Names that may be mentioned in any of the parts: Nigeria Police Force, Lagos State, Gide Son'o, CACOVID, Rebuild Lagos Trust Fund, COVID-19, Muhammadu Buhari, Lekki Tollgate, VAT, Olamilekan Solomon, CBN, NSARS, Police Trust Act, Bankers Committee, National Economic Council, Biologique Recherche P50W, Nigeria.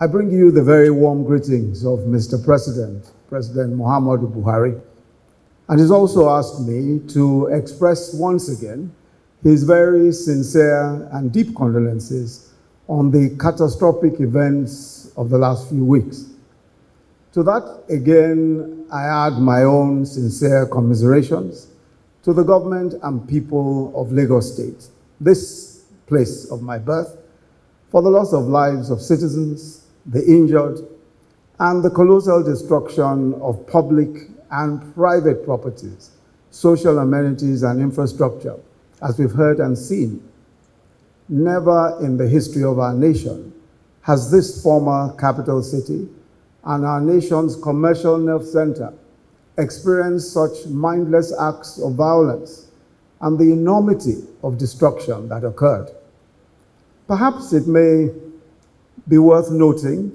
I bring you the very warm greetings of Mr. President, President Muhammadu Buhari, and he's also asked me to express once again his very sincere and deep condolences on the catastrophic events of the last few weeks. To that, again, I add my own sincere commiserations to the government and people of Lagos State, this place of my birth, for the loss of lives of citizens, the injured, and the colossal destruction of public and private properties, social amenities and infrastructure, as we've heard and seen. Never in the history of our nation has this former capital city and our nation's commercial nerve center experienced such mindless acts of violence and the enormity of destruction that occurred. Perhaps it may be worth noting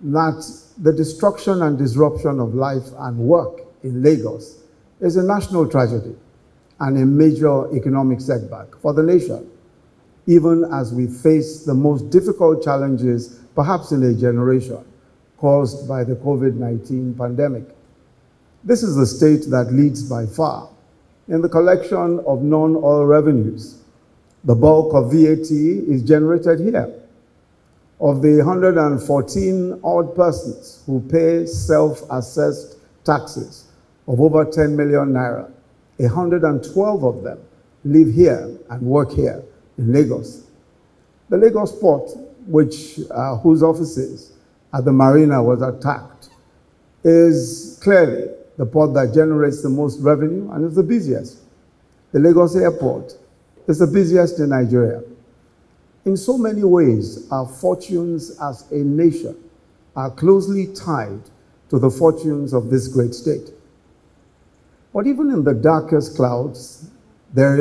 that the destruction and disruption of life and work in Lagos is a national tragedy and a major economic setback for the nation, even as we face the most difficult challenges, perhaps in a generation, caused by the COVID-19 pandemic. This is the state that leads by far in the collection of non-oil revenues. The bulk of VAT is generated here. Of the 114 odd persons who pay self-assessed taxes of over 10 million naira, 112 of them live here and work here in Lagos. The Lagos port, whose offices at the marina was attacked, is clearly the port that generates the most revenue and is the busiest. The Lagos airport is the busiest in Nigeria. In so many ways, our fortunes as a nation are closely tied to the fortunes of this great state. But even in the darkest clouds, there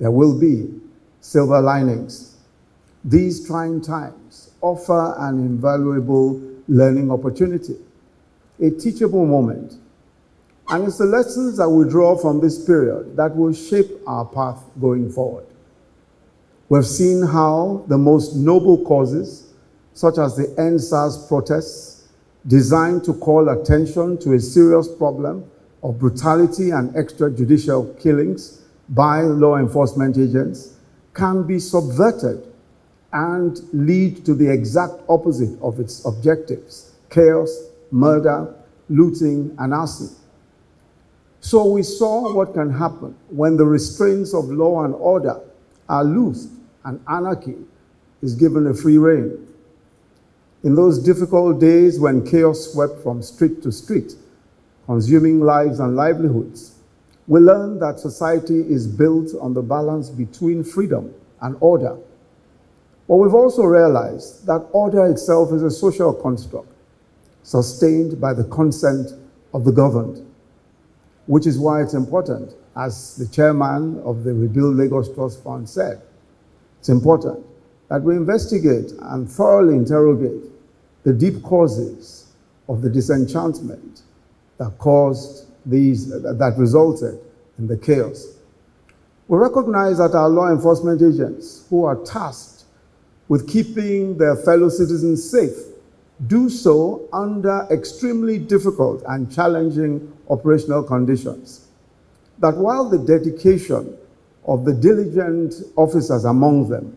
will be silver linings. These trying times offer an invaluable learning opportunity, a teachable moment. And it's the lessons that we draw from this period that will shape our path going forward. We've seen how the most noble causes, such as the NSARS protests, designed to call attention to a serious problem of brutality and extrajudicial killings by law enforcement agents, can be subverted and lead to the exact opposite of its objectives: chaos, murder, looting, and arson. So we saw what can happen when the restraints of law and order are loosed and anarchy is given a free rein. In those difficult days when chaos swept from street to street, consuming lives and livelihoods, we learned that society is built on the balance between freedom and order. But we've also realized that order itself is a social construct sustained by the consent of the governed, which is why it's important, as the chairman of the Rebuild Lagos Trust Fund said, it's important that we investigate and thoroughly interrogate the deep causes of the disenchantment that resulted in the chaos. We recognize that our law enforcement agents, who are tasked with keeping their fellow citizens safe, do so under extremely difficult and challenging operational conditions. That while the dedication of the diligent officers among them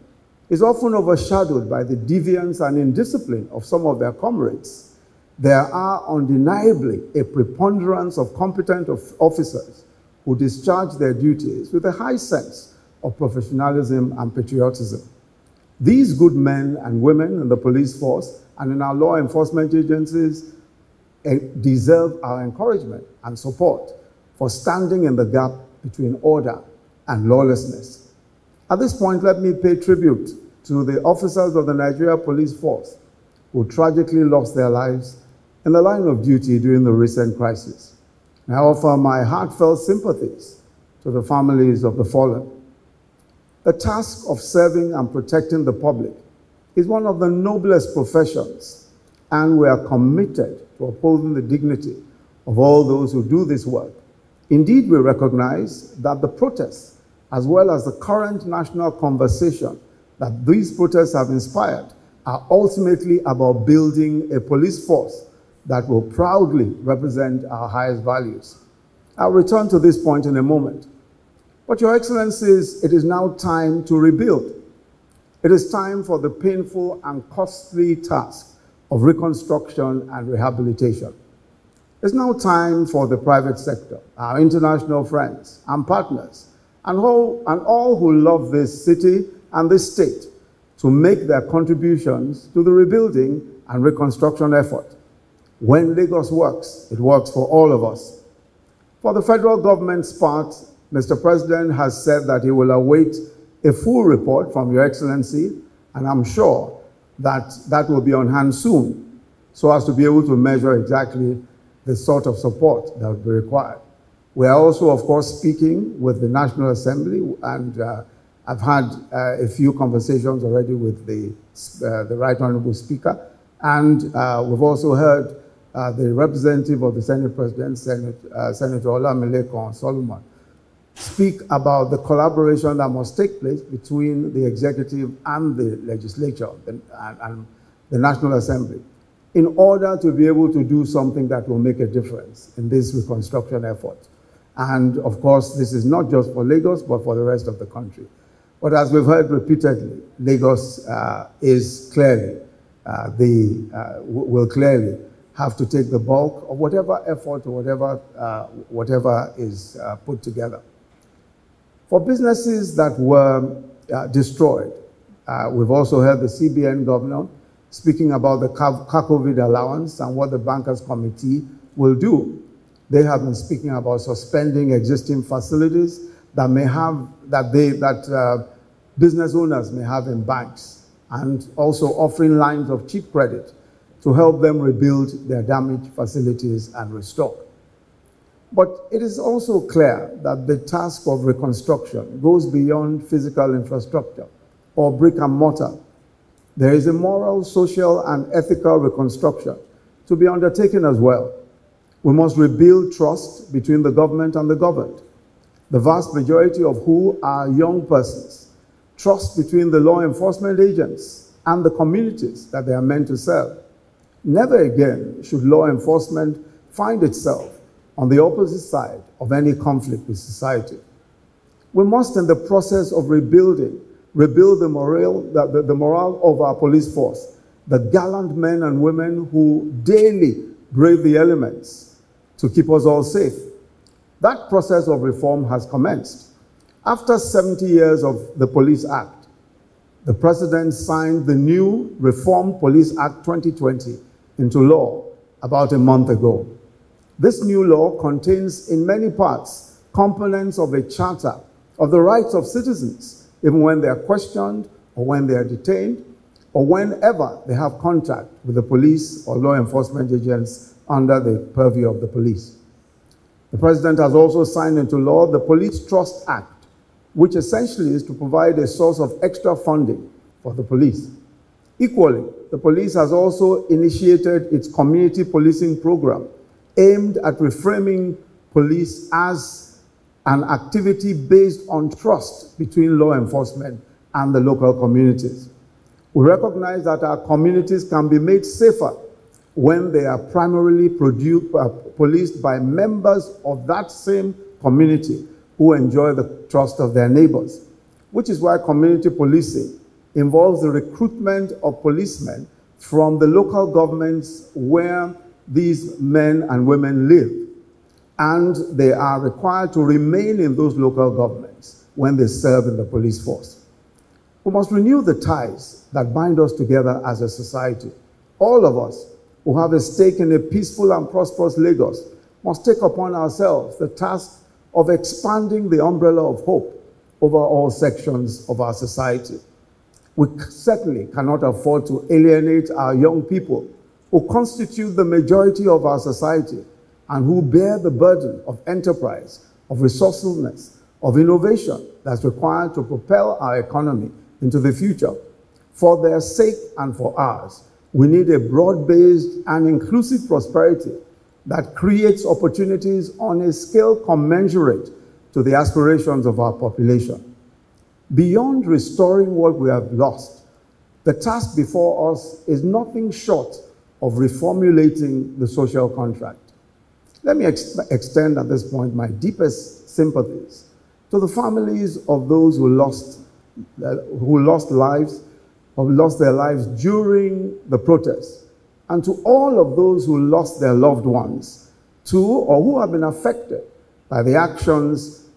is often overshadowed by the deviance and indiscipline of some of their comrades, there are undeniably a preponderance of competent officers who discharge their duties with a high sense of professionalism and patriotism. These good men and women in the police force and in our law enforcement agencies deserve our encouragement and support for standing in the gap between order and lawlessness. At this point, let me pay tribute to the officers of the Nigeria Police Force who tragically lost their lives in the line of duty during the recent crisis. I offer my heartfelt sympathies to the families of the fallen. The task of serving and protecting the public is one of the noblest professions, and we are committed to upholding the dignity of all those who do this work. Indeed, we recognize that the protests, as well as the current national conversation that these protests have inspired, are ultimately about building a police force that will proudly represent our highest values. I'll return to this point in a moment. But, Your Excellencies, it is now time to rebuild. It is time for the painful and costly task of reconstruction and rehabilitation. It's now time for the private sector, our international friends and partners, and all who love this city and this state to make their contributions to the rebuilding and reconstruction effort. When Lagos works, it works for all of us. For the federal government's part, Mr. President has said that he will await a full report from Your Excellency, and I'm sure that that will be on hand soon, so as to be able to measure exactly the sort of support that would be required. We are also, of course, speaking with the National Assembly, and I've had a few conversations already with the Right Honourable Speaker, and we've also heard the representative of the Senate President, Senator Olamilekan Solomon, speak about the collaboration that must take place between the executive and the legislature and the National Assembly in order to be able to do something that will make a difference in this reconstruction effort. And of course, this is not just for Lagos, but for the rest of the country. But as we've heard repeatedly, Lagos is clearly, will clearly have to take the bulk of whatever effort or whatever is put together. For businesses that were destroyed, we've also heard the CBN governor speaking about the CACOVID allowance and what the Bankers Committee will do. They have been speaking about suspending existing facilities that business owners may have in banks, and also offering lines of cheap credit to help them rebuild their damaged facilities and restock. But it is also clear that the task of reconstruction goes beyond physical infrastructure or brick and mortar. There is a moral, social, and ethical reconstruction to be undertaken as well. We must rebuild trust between the government and the governed, the vast majority of who are young persons, trust between the law enforcement agents and the communities that they are meant to serve. Never again should law enforcement find itself on the opposite side of any conflict with society. We must, in the process of rebuilding, rebuild the morale of our police force, the gallant men and women who daily brave the elements to keep us all safe. That process of reform has commenced. After 70 years of the Police Act, the President signed the new reformed Police Act 2020 into law about a month ago. This new law contains, in many parts, components of a charter of the rights of citizens, even when they are questioned or when they are detained or whenever they have contact with the police or law enforcement agents under the purview of the police. The President has also signed into law the Police Trust Act, which essentially is to provide a source of extra funding for the police. Equally, the police has also initiated its community policing program, aimed at reframing police as an activity based on trust between law enforcement and the local communities. We recognize that our communities can be made safer when they are primarily policed by members of that same community who enjoy the trust of their neighbors, which is why community policing involves the recruitment of policemen from the local governments where these men and women live, and they are required to remain in those local governments when they serve in the police force. We must renew the ties that bind us together as a society. All of us who have a stake in a peaceful and prosperous Lagos must take upon ourselves the task of expanding the umbrella of hope over all sections of our society. We certainly cannot afford to alienate our young people, who constitute the majority of our society and who bear the burden of enterprise, of resourcefulness, of innovation that's required to propel our economy into the future. For their sake and for ours, we need a broad-based and inclusive prosperity that creates opportunities on a scale commensurate to the aspirations of our population. Beyond restoring what we have lost, The task before us is nothing short of reformulating the social contract. Let me extend at this point my deepest sympathies to the families of those who lost their lives during the protests, and to all of those who lost their loved ones to or who have been affected by the actions,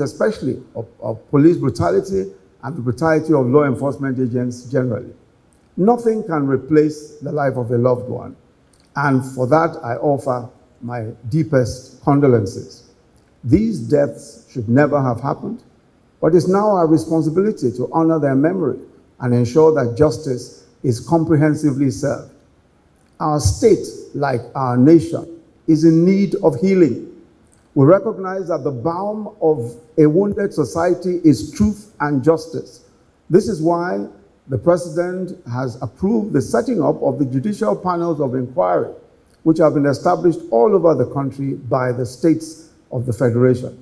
especially of police brutality and the brutality of law enforcement agents generally. Nothing can replace the life of a loved one, and for that I offer my deepest condolences. These deaths should never have happened, but it's now our responsibility to honor their memory and ensure that justice is comprehensively served. Our state, like our nation, is in need of healing. We recognize that the balm of a wounded society is truth and justice. This is why the President has approved the setting up of the judicial panels of inquiry, which have been established all over the country by the states of the Federation.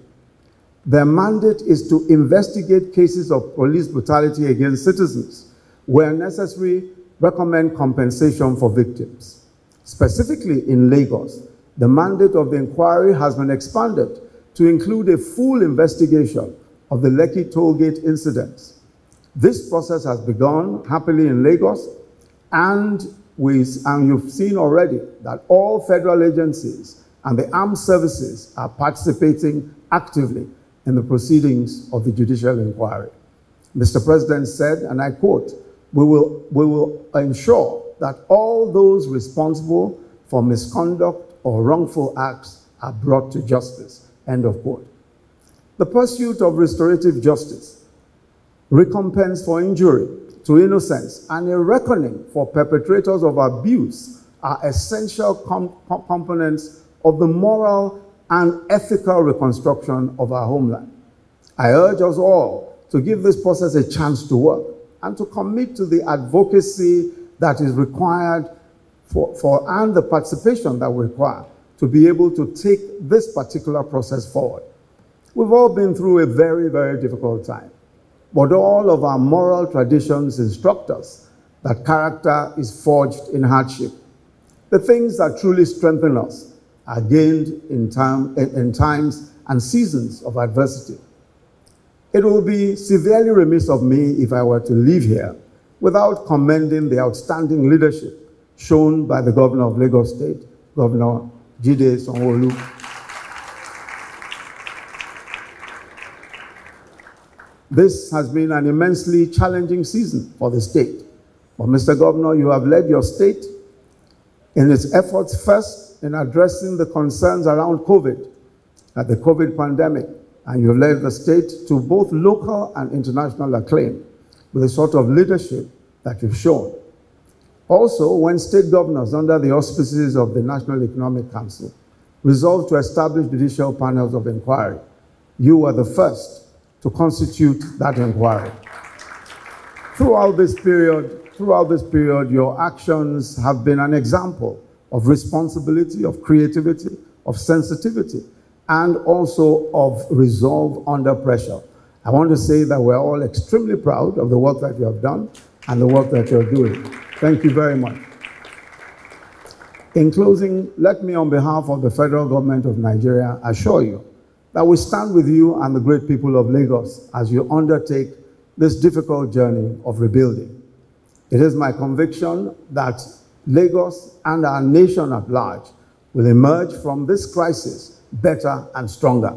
Their mandate is to investigate cases of police brutality against citizens, where necessary, recommend compensation for victims. Specifically in Lagos, the mandate of the inquiry has been expanded to include a full investigation of the Lekki Tollgate incidents. This process has begun happily in Lagos, and you've seen already that all federal agencies and the armed services are participating actively in the proceedings of the judicial inquiry. Mr. President said, and I quote, we will ensure that all those responsible for misconduct or wrongful acts are brought to justice, end of quote. The pursuit of restorative justice, recompense for injury to innocence, and a reckoning for perpetrators of abuse are essential components of the moral and ethical reconstruction of our homeland. I urge us all to give this process a chance to work and to commit to the advocacy that is required and the participation that we require to be able to take this particular process forward. We've all been through a very, very difficult time, but all of our moral traditions instruct us that character is forged in hardship. The things that truly strengthen us are gained in times and seasons of adversity. It will be severely remiss of me if I were to leave here without commending the outstanding leadership shown by the Governor of Lagos State, Governor Gide Son'o. This has been an immensely challenging season for the state. But Mr. Governor, you have led your state in its efforts first in addressing the concerns around COVID, the COVID pandemic, and you have led the state to both local and international acclaim with the sort of leadership that you've shown. Also, when state governors under the auspices of the National Economic Council resolved to establish judicial panels of inquiry, you were the first to constitute that inquiry. Throughout this period, your actions have been an example of responsibility, of creativity, of sensitivity, and also of resolve under pressure. I want to say that we're all extremely proud of the work that you have done and the work that you're doing. Thank you very much. In closing, let me, on behalf of the federal government of Nigeria, assure you that we stand with you and the great people of Lagos as you undertake this difficult journey of rebuilding. It is my conviction that Lagos and our nation at large will emerge from this crisis better and stronger.